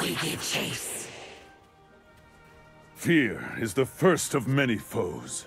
We give chase. Fear is the first of many foes.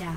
down.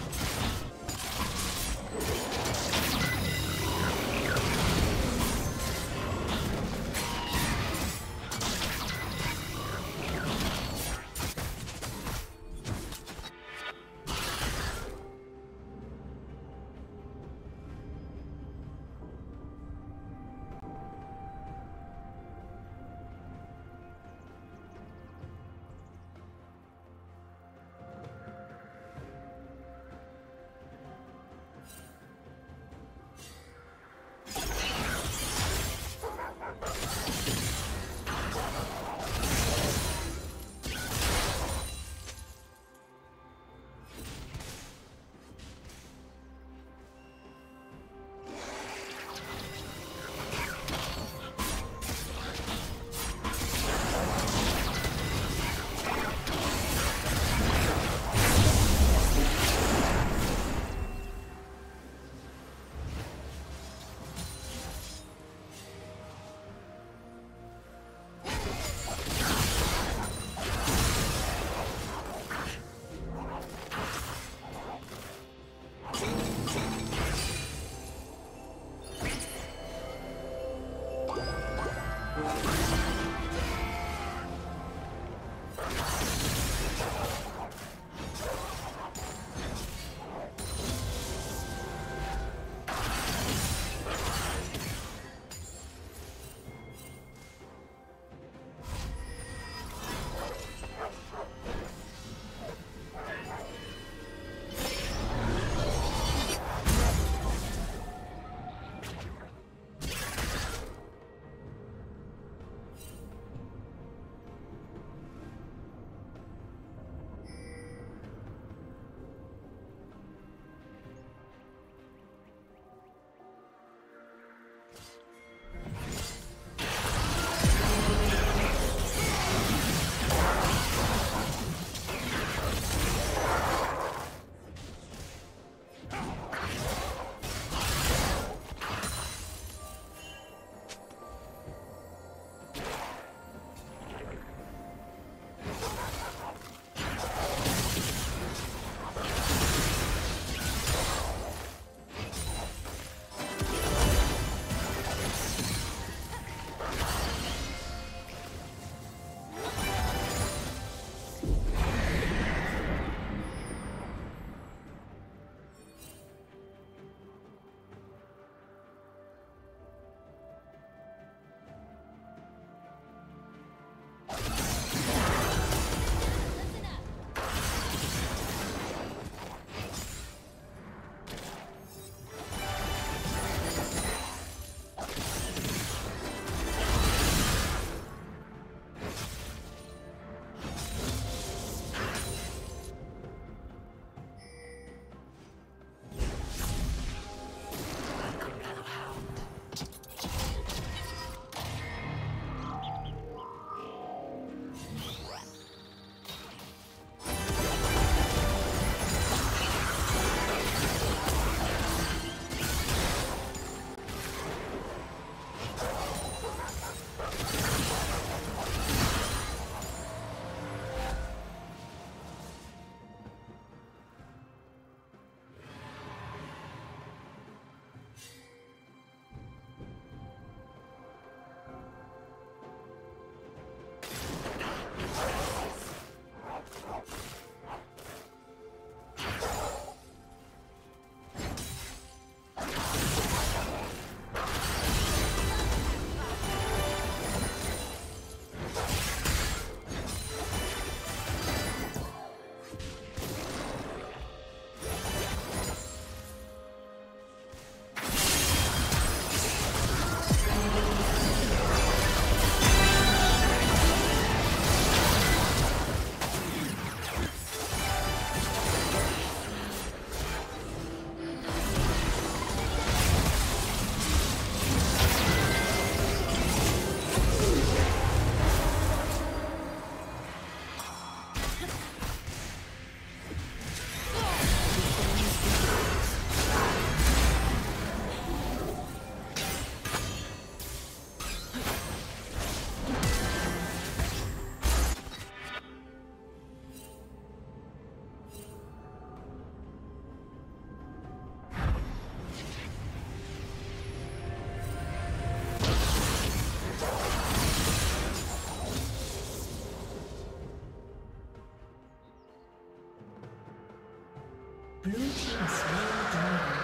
Blue team has slain the dragon.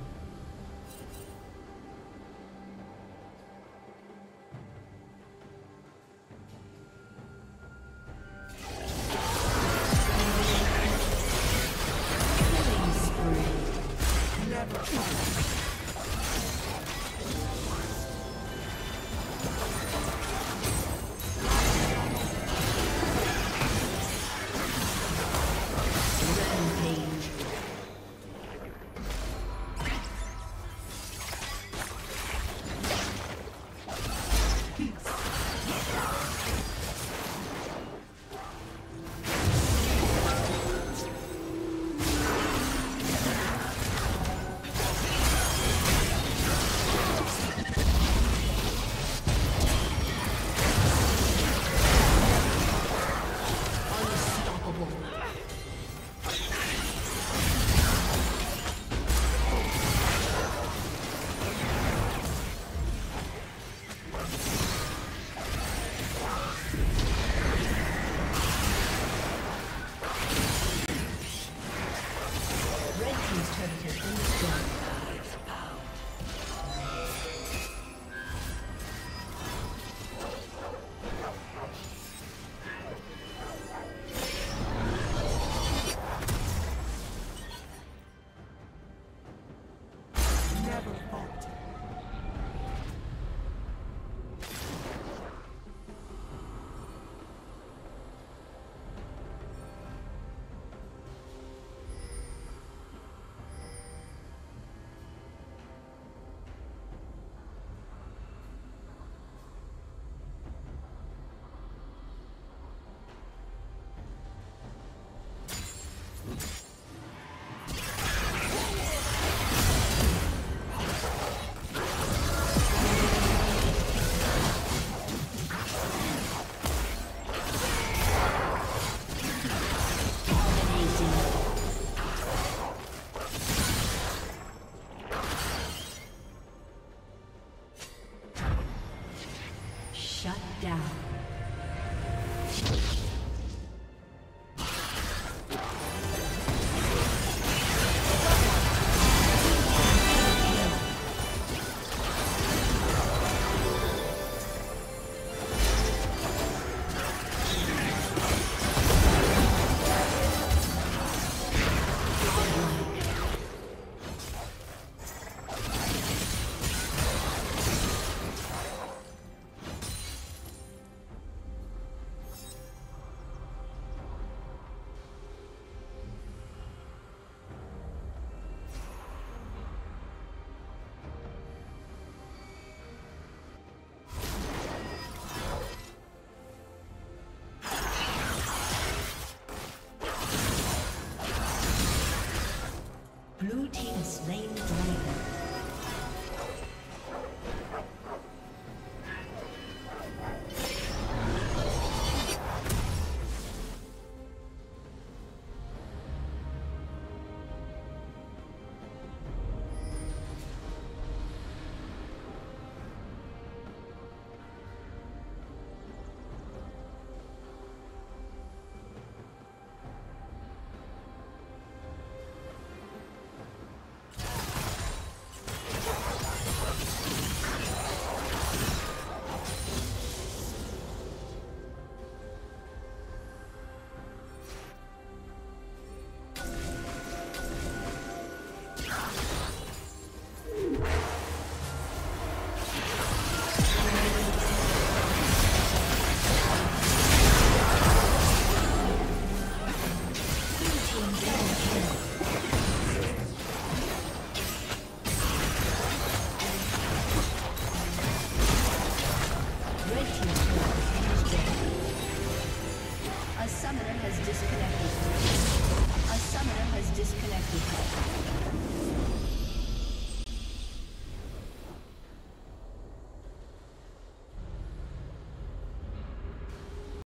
disconnected.